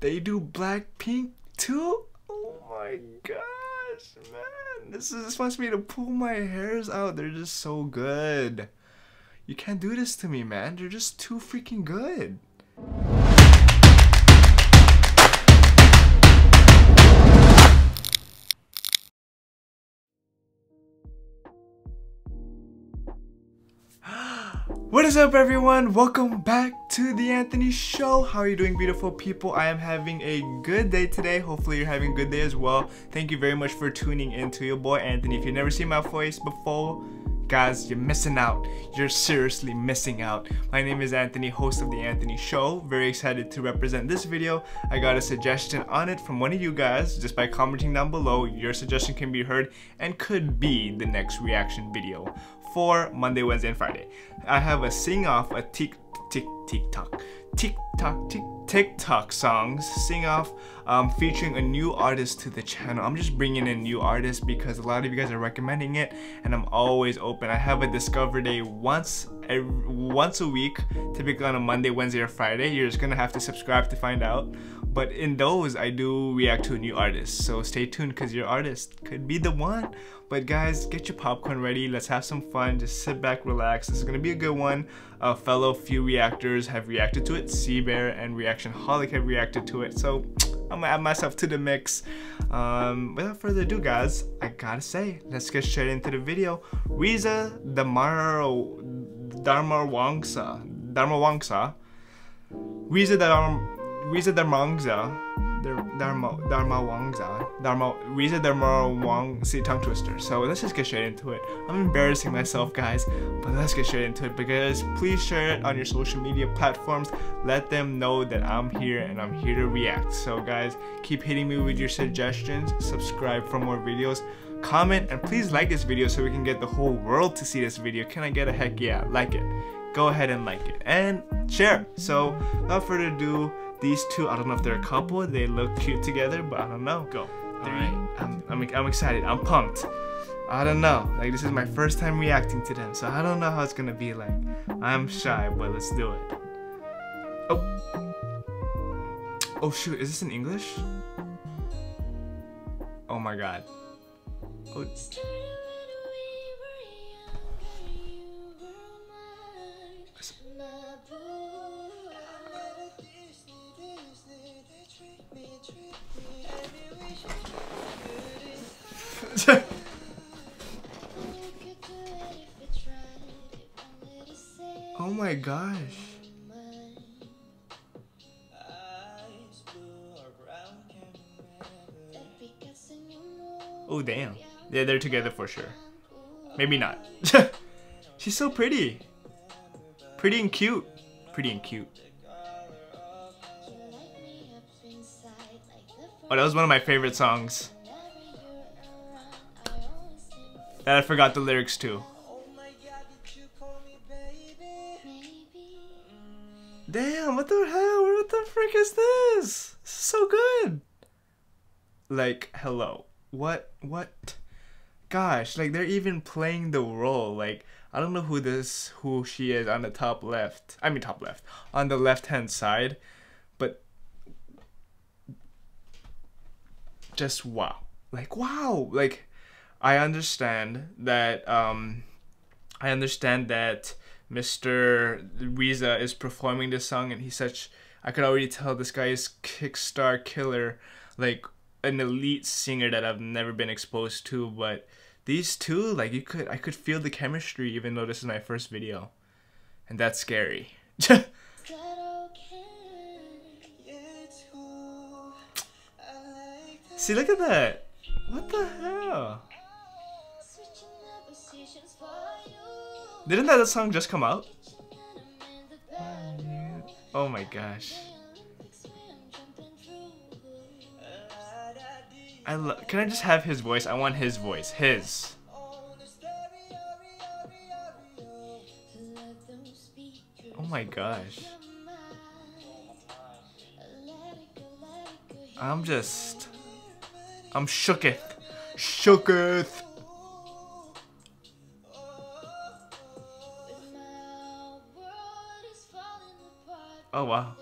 They do Blackpink too? Oh my gosh, man. This wants me to pull my hairs out. They're just so good. You can't do this to me, man. They're just too freaking good. What is up, everyone? Welcome back to The Anthony Show. How are you doing, beautiful people? I am having a good day today. Hopefully you're having a good day as well. Thank you very much for tuning in to your boy Anthony. If you've never seen my voice before, guys, you're missing out. You're seriously missing out. My name is Anthony, host of The Anthony Show. Very excited to represent this video. I got a suggestion on it from one of you guys. Just by commenting down below, your suggestion can be heard and could be the next reaction video for Monday, Wednesday, and Friday. I have a sing-off, a TikTok songs sing-off featuring a new artist to the channel. I'm just bringing in new artists because a lot of you guys are recommending it, and I'm always open. I have a Discover Day once a week, typically on a Monday, Wednesday, or Friday. You're just gonna have to subscribe to find out. But in those, I do react to a new artist. So stay tuned, because your artist could be the one. But guys, get your popcorn ready. Let's have some fun. Just sit back, relax. This is gonna be a good one. A fellow few reactors have reacted to it. Sea Bear and Reaction Holic have reacted to it. So I'm gonna add myself to the mix. Without further ado, guys, I gotta say, let's get straight into the video. Reza Darmawangsa. Reza Darmawangsa, tongue twister. So let's just get straight into it. I'm embarrassing myself, guys, but let's get straight into it. Because please share it on your social media platforms. Let them know that I'm here and I'm here to react. So guys, keep hitting me with your suggestions. Subscribe for more videos. Comment, and please like this video so we can get the whole world to see this video. Can I get a heck yeah? Like it. Go ahead and like it and share. So without further ado, these two, I don't know if they're a couple. They look cute together, but I don't know. Go. All right. I'm excited. I'm pumped. I don't know. Like, this is my first time reacting to them, so I don't know how it's gonna be like. I'm shy, but let's do it. Oh. Oh shoot. Is this in English? Oh my god. Oh. Oh my gosh. Oh damn. Yeah, they're together for sure. Maybe not. She's so pretty. Pretty and cute. Pretty and cute. Oh, that was one of my favorite songs. That I forgot the lyrics to. Damn, what the hell? What the frick is this? This is so good. Like, hello. What? Gosh, like, they're even playing the role. Like, I don't know who she is on the top left. I mean, top left. On the left-hand side. But just wow. Like, wow. Like, I understand that Mr. Reza is performing this song, and he's such, I could already tell this guy is kickstar killer, like an elite singer that I've never been exposed to. But these two, like, I could feel the chemistry, even though this is my first video, and that's scary. See, look at that. What the hell? Didn't that song just come out? Oh my gosh. Can I just have his voice? I want his voice. His. Oh my gosh. I'm shooketh. Shooketh. Oh wow.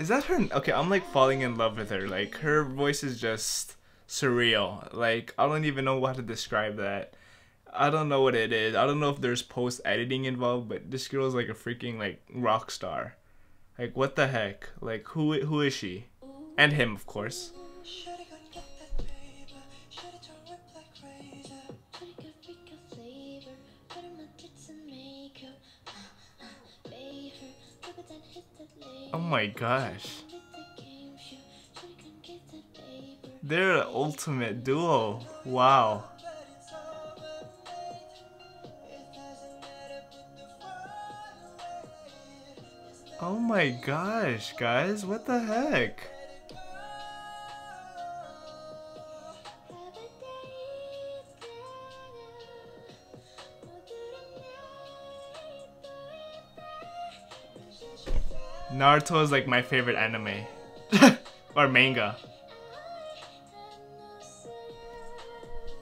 Is that her? Okay, I'm like falling in love with her. Like, her voice is just surreal. Like, I don't even know how to describe that. I don't know what it is. I don't know if there's post-editing involved, but this girl is like a freaking like rock star. Like, what the heck? Like, who is she? And him, of course. Oh my gosh. They're an ultimate duo. Wow. Oh my gosh, guys, what the heck? Naruto is like my favorite anime or manga.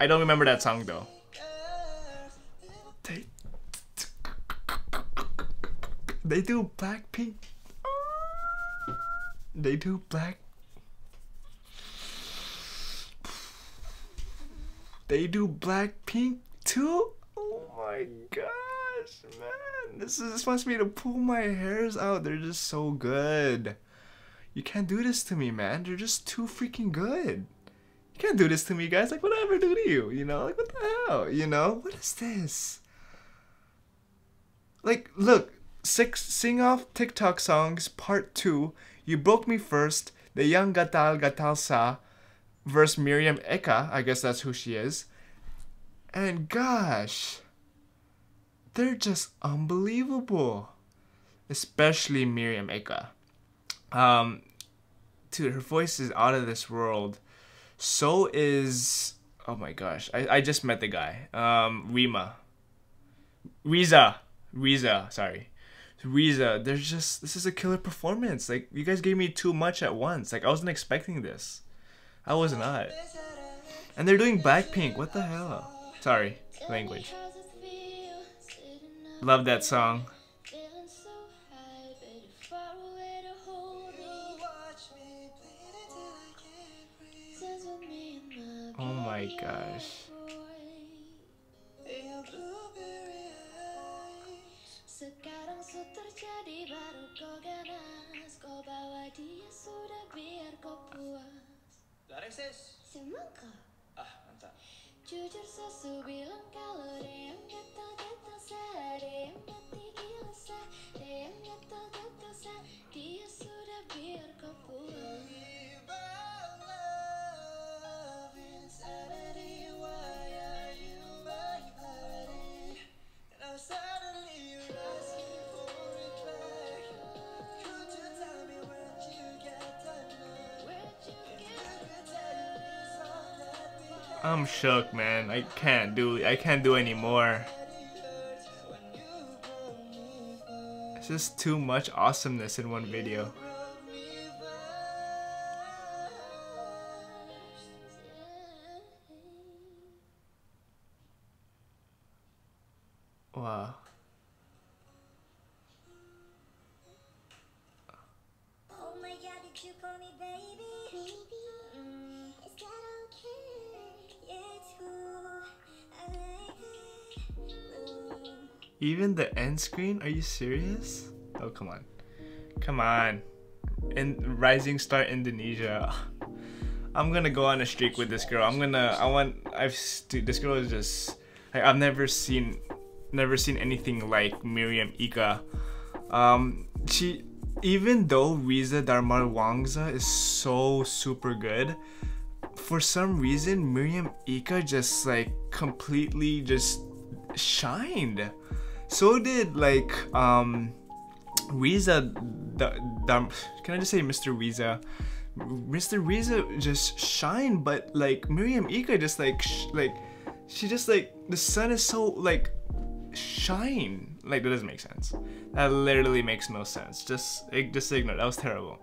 I don't remember that song though. They do Blackpink. They do Black. They do Blackpink too. Oh my gosh, man! This wants me to pull my hairs out. They're just so good. You can't do this to me, man. They're just too freaking good. You can't do this to me, guys. Like, what did I ever do to you? You know, like, what the hell? You know, what is this? Like, look. 6 sing-off TikTok songs part 2, You Broke Me First, the young Gatal Gatal Sa versus Mirriam Eka, I guess that's who she is. And gosh, they're just unbelievable, especially Mirriam Eka. Dude, her voice is out of this world. So is, oh my gosh, I just met the guy, Reza, there's just, this is a killer performance. Like, you guys gave me too much at once. Like, I wasn't expecting this. I was not. And they're doing Blackpink. What the hell? Sorry, language. Love that song. Oh my gosh. I'm shook, man. I can't do anymore. It's just too much awesomeness in one video. Wow. Oh my god, did you call me baby? Is that okay? Even the end screen? Are you serious? Oh, come on. Come on. And Rising Star Indonesia. I'm gonna go on a streak with this girl. This girl is just, like, I've never seen anything like Mirriam Eka. Even though Reza Darmawangsa is so super good, for some reason Mirriam Eka just like completely just shined. So did like Reza. Can I just say Mr. Reza? Mr. Reza just shined, but like Mirriam Eka just like the sun is so like shine. Like, that doesn't make sense. That literally makes no sense. Just ignore. That was terrible.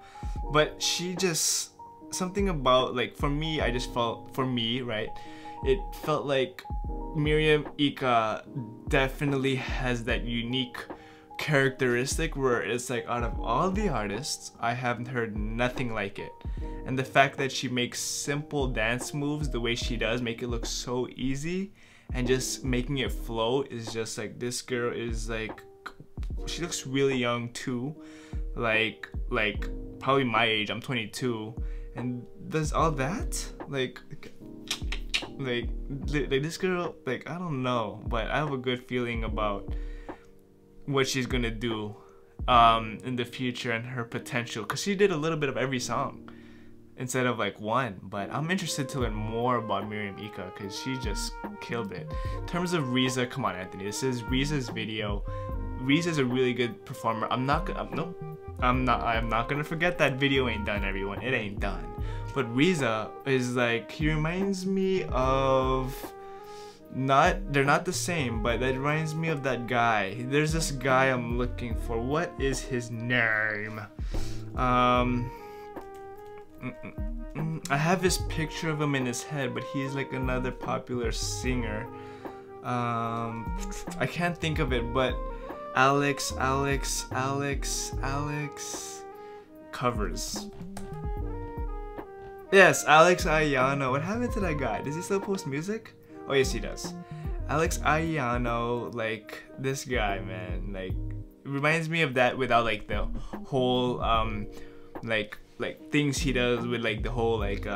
But she just, something about, like, for me, I just felt, for me, right, it felt like Mirriam Eka definitely has that unique characteristic where it's like, out of all the artists, I haven't heard nothing like it. And the fact that she makes simple dance moves the way she does, make it look so easy, and just making it flow is just like, this girl is like, she looks really young too, like probably my age. I'm 22 and does all that, like this girl, like, I don't know, but I have a good feeling about what she's gonna do in the future and her potential, because she did a little bit of every song instead of like one. But I'm interested to learn more about Mirriam Eka because she just killed it. In terms of Reza, come on, Anthony, this is Reza's video. Reza's a really good performer. I'm not gonna forget that. Video ain't done, everyone, it ain't done. But Reza is like, he reminds me of, they're not the same, but that reminds me of that guy. There's this guy I'm looking for. What is his name? I have his picture of him in his head, but he's like another popular singer. I can't think of it, but Alex covers. Yes, Alex Ayano. What happened to that guy? Does he still post music? Oh yes, he does. Alex Ayano, like, this guy, man, like, reminds me of that without like the whole like things he does with like the whole like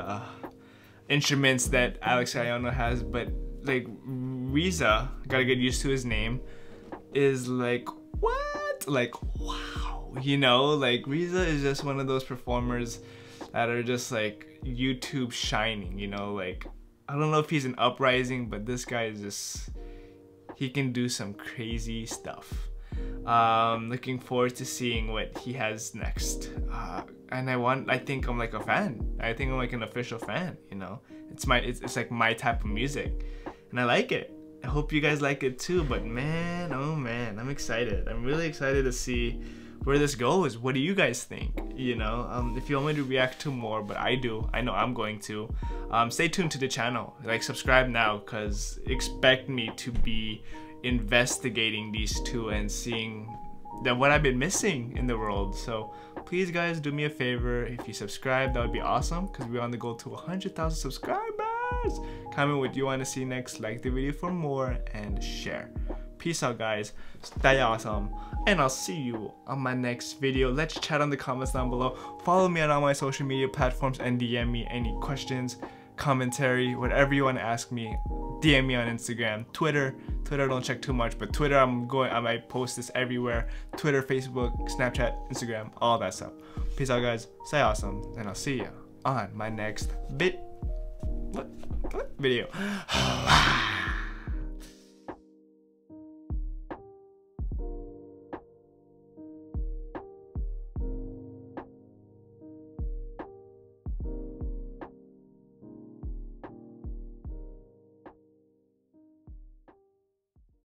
instruments that Alex Ayano has. But like Reza, gotta get used to his name, is like, what? Like, wow, you know, like Reza is just one of those performers that are just like YouTube shining, you know, like, I don't know if he's an uprising, but this guy is just, he can do some crazy stuff. Looking forward to seeing what he has next. And I think I'm like a fan. I think I'm like an official fan, you know. It's like my type of music and I like it. I hope you guys like it too. But man, oh man, I'm excited. I'm really excited to see where this goes. What do you guys think? You know, if you want me to react to more, but I know I'm going to. Stay tuned to the channel, like, subscribe now, because expect me to be investigating these two and seeing that what I've been missing in the world. So please guys, do me a favor, if you subscribe, that would be awesome, because we're on the goal to 100,000 subscribers. Comment what you want to see next, like the video for more, and share. Peace out guys, stay awesome, and I'll see you on my next video. Let's chat on the comments down below. Follow me on all my social media platforms and DM me any questions, commentary, whatever you want to ask me. DM me on Instagram, Twitter, don't check too much, but Twitter, I might post this everywhere. Twitter, Facebook, Snapchat, Instagram, all that stuff. Peace out guys, stay awesome, and I'll see you on my next video.